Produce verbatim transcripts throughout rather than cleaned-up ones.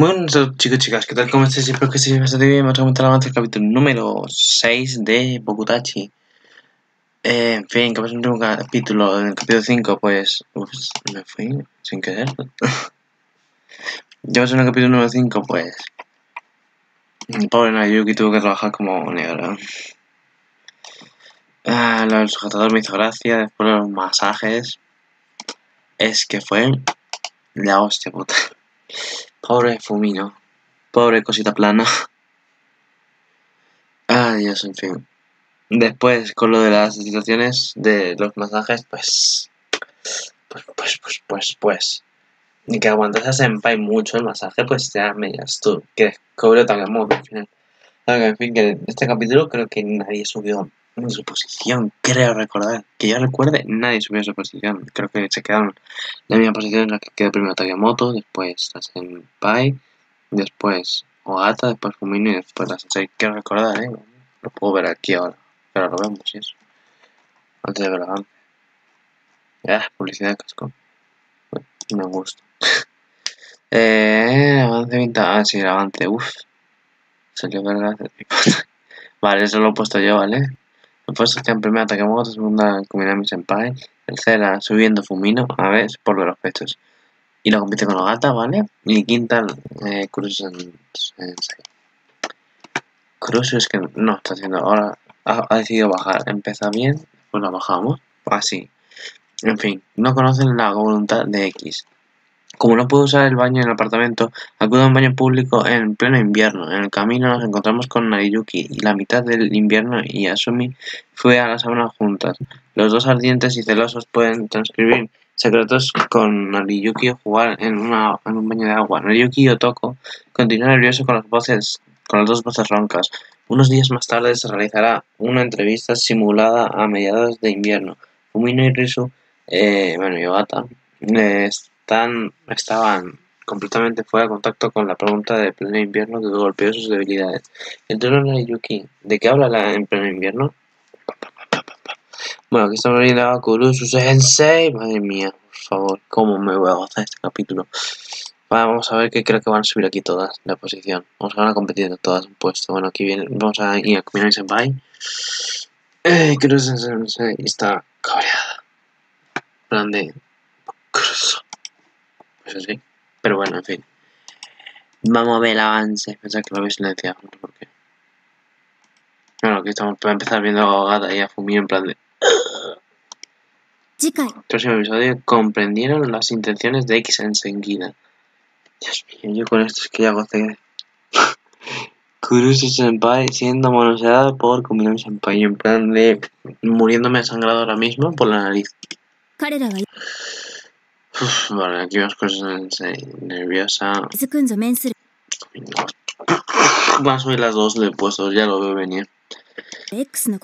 Bueno, chicos, chicas, ¿qué tal? ¿Cómo estáis? Espero que estéis bastante bien. Vamos a comentar avance el capítulo número seis de Bokutachi. Eh, en fin, como es el último capítulo, en el capítulo cinco, pues... Ups, me fui sin querer. Ya en el capítulo número cinco, pues... Pobre Nayuki tuvo que trabajar como negro. Ah, el sujetador me hizo gracia, después los masajes... Es que fue... La hostia puta. Pobre Fumino. Pobre cosita plana. Ay, Dios, en fin. Después, con lo de las situaciones de los masajes, pues... Pues, pues, pues, pues, pues... Ni que aguantas a Senpai mucho el masaje, pues te da medias tú. Que descubre Takemoto al final. En fin, que en este capítulo creo que nadie subió en su posición. Creo recordar. Que yo recuerde, nadie subió en su posición. Creo que se quedaron en la misma posición en la que quedó primero Tagiomoto, después la Senpai, después Ogata, después Fumino y después la Sensei. Quiero recordar, eh. Lo puedo ver aquí ahora. Pero lo vemos, si eso. Antes de verlo. Ya, publicidad de casco. Bueno, me gusta. eh, avance vintage. Ah, sí, el avance. Uff. Salió verdad. Vale, eso lo he puesto yo, ¿vale? Lo he puesto que en primera Takemoto, segunda Kominami-senpai, tercera subiendo Fumino, a ver, por lo de los pechos. Y lo compite con Ogata, ¿vale? Y quinta, eh, Kurusu-sensei. Kurusu es que no, está haciendo, ahora ha, ha decidido bajar. Empieza bien, pues la bajamos, así. En fin, no conocen la voluntad de X. Como no puedo usar el baño en el apartamento, acudo a un baño público en pleno invierno. En el camino nos encontramos con Nariyuki y la mitad del invierno y Asumi fue a las sábanas juntas. Los dos ardientes y celosos pueden transcribir secretos con Nariyuki o jugar en, una, en un baño de agua. Nariyuki y Otoko continúan nerviosos con las voces, con las dos voces roncas. Unos días más tarde se realizará una entrevista simulada a mediados de invierno. Fumino y Risu, eh, bueno, y Ogata, eh, Tan, estaban completamente fuera de contacto con la pregunta de pleno invierno que golpeó sus debilidades. El tono de Nayuki, ¿de qué habla la en pleno invierno? Bueno, aquí estamos viendo a Kurusu-sensei. Madre mía, por favor, cómo me voy a gozar este capítulo. Vamos a ver que creo que van a subir aquí todas la posición. Vamos a ver a competir todas un puesto. Bueno, aquí viene, vamos a ir a Kominami-senpai. Eh, Kurusu-sensei está cabreada. Plan de Kurusu. Sí. Pero bueno, en fin. Vamos a ver el avance. Pensaba que lo habéis silenciado, no sé por qué. Bueno, aquí estamos para empezar viendo a Ogata y a Fumino en plan de... Próximo episodio. Comprendieron las intenciones de X enseguida. Dios mío, yo con esto es que ya gocé. Kurusu-senpai siendo manoseado por Kominami-senpai. En plan de... Muriéndome de sangrado ahora mismo por la nariz. Uf, vale, aquí unas cosas nerviosa. Van a subir las dos de puestos, ya lo veo venir. Uh,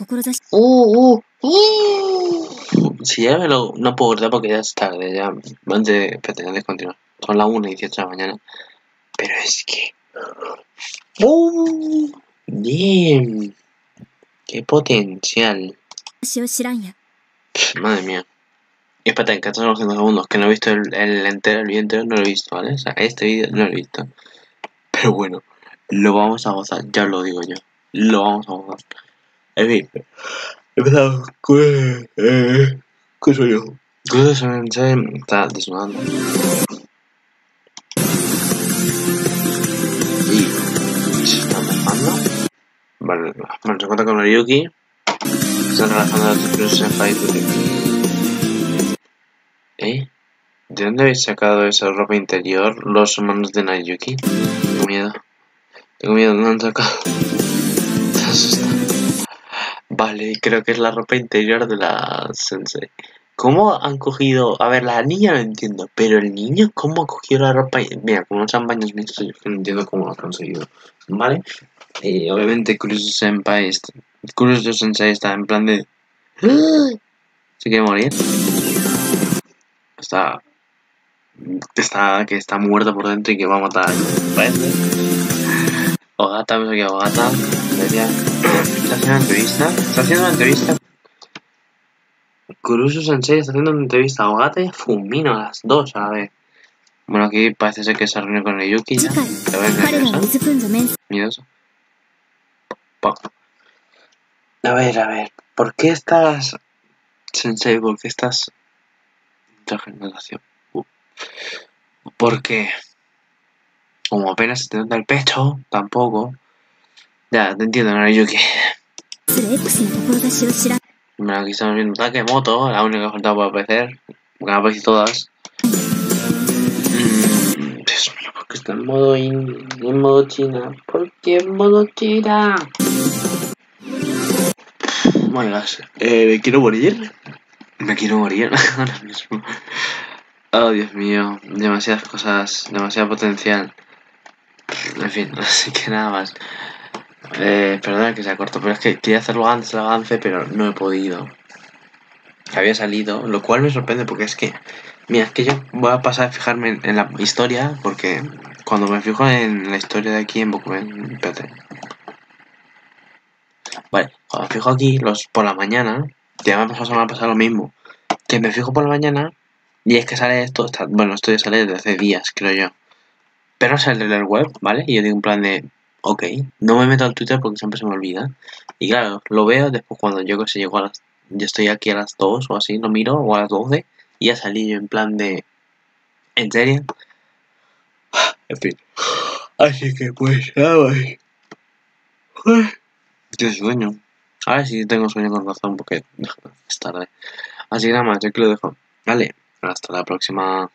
uh, uh. Si ya me lo, no puedo cortar porque ya es tarde, ya antes de pretender continuar. Son las una y dieciocho de la mañana. Pero es que... Uh, bien. Qué potencial. Pff, madre mía. Y espérate, que están los cinco segundos, que no he visto el, el entero, el vídeo entero no lo he visto, ¿vale? O sea, este vídeo no lo he visto. Pero bueno, lo vamos a gozar, ya os lo digo yo. Lo vamos a gozar. En fin, empezamos con... Eh, ¿Qué soy yo? Kurusu-sensei está desnudando. Y se está mojando. Vale, bueno, se encuentra con Nariyuki. Está relajando a los Kurusu-sensei y ¿Eh? ¿De dónde habéis sacado esa ropa interior los humanos de Nayuki? Tengo miedo. Tengo miedo, no han sacado. Te asustan. Vale, creo que es la ropa interior de la Sensei. ¿Cómo han cogido? A ver, la niña lo entiendo, pero el niño, ¿cómo ha cogido la ropa? Mira, con unos baños mixtos, yo no entiendo cómo lo han conseguido, ¿vale? Eh, obviamente Kurusu-senpai está, Kurusu-sensei está en plan de... ¿Se quiere morir? Está... Está... que está muerta por dentro y que va a matar a alguien, ¿vale? Ogata, pienso que Ogata... Está haciendo una entrevista, está haciendo una entrevista... Kurusu-sensei está haciendo una entrevista a Ogata y a Fumino, a las dos a la vez. Bueno, aquí parece ser que se reunió con Nayuki ya. Te voy a nerviosa. Miedoso. A ver, a ver. ¿Por qué estás... Sensei, por qué estás... Regeneración. Uh. Porque... Como apenas se te nota el pecho, tampoco... Ya, te entiendo, Nariyuki. Bueno, aquí estamos viendo Takemoto, la única que faltaba por aparecer, porque han aparecido todas. Mm, Dios mío, porque está en modo in, en modo China. ¿Por qué en modo China? Bueno, las, eh, me quiero morir. Me quiero morir ahora mismo. Oh, Dios mío, demasiadas cosas, demasiado potencial. En fin, así que nada más. Eh, perdona que sea corto, pero es que quería hacerlo antes del avance, pero no he podido. Había salido, lo cual me sorprende porque es que... Mira, es que yo voy a pasar a fijarme en, en la historia, porque cuando me fijo en la historia de aquí en Bokutachi... Espérate. Vale, cuando me fijo aquí los por la mañana, ya me ha pasado, me ha pasado lo mismo. Que me fijo por la mañana y es que sale esto, está, bueno, esto ya sale desde hace días, creo yo. Pero sale del web, ¿vale? Y yo digo un plan de... Ok, no me meto al Twitter porque siempre se me olvida. Y claro, lo veo después cuando yo que se llegó a las... Yo estoy aquí a las dos o así, lo miro, o a las doce. Y ya salí yo en plan de... ¿En serio? En fin. Así que pues, nada más. Tengo sueño. Ahora sí tengo sueño con razón porque es tarde. Así que nada más, yo que lo dejo. Vale, hasta la próxima...